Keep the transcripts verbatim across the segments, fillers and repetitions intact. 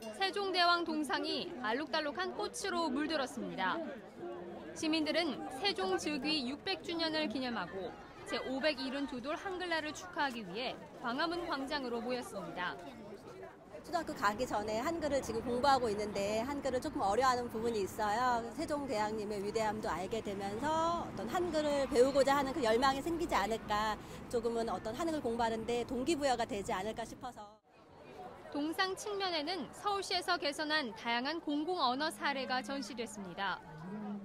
세종대왕 동상이 알록달록한 꽃으로 물들었습니다. 시민들은 세종 즉위 육백 주년을 기념하고 제오백칠십이 돌 한글날을 축하하기 위해 광화문 광장으로 모였습니다. 초등학교 가기 전에 한글을 지금 공부하고 있는데 한글을 조금 어려워하는 부분이 있어요. 세종대왕님의 위대함도 알게 되면서 어떤 한글을 배우고자 하는 그 열망이 생기지 않을까, 조금은 어떤 한글 공부하는데 동기부여가 되지 않을까 싶어서. 동상 측면에는 서울시에서 개선한 다양한 공공언어 사례가 전시됐습니다.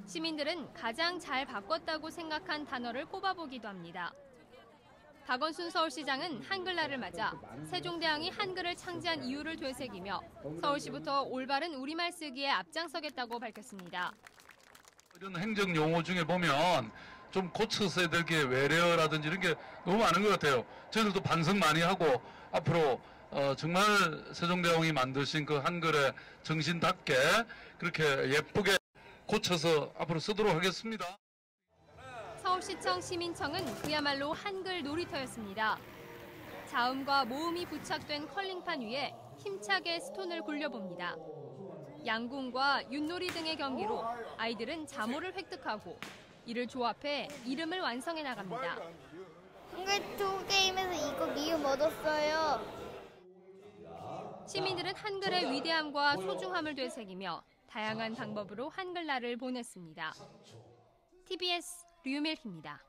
시민들은 가장 잘 바꿨다고 생각한 단어를 꼽아보기도 합니다. 박원순 서울시장은 한글날을 맞아 세종대왕이 한글을 창제한 이유를 되새기며 서울시부터 올바른 우리말 쓰기에 앞장서겠다고 밝혔습니다. 이런 행정 용어 중에 보면 좀 고쳐서 될게 외래어라든지 이런 게 너무 많은 것 같아요. 저희들도 반성 많이 하고 앞으로 어 정말 세종대왕이 만드신 그 한글의 정신답게 그렇게 예쁘게 고쳐서 앞으로 쓰도록 하겠습니다. 서울시청 시민청은 그야말로 한글 놀이터였습니다. 자음과 모음이 부착된 컬링판 위에 힘차게 스톤을 굴려봅니다. 양궁과 윷놀이 등의 경기로 아이들은 자모를 획득하고 이를 조합해 이름을 완성해 나갑니다. 한글 투게임에서 이거 미음 얻었어요. 시민들은 한글의 위대함과 소중함을 되새기며 다양한 방법으로 한글날을 보냈습니다. 티비에스 류밀희입니다.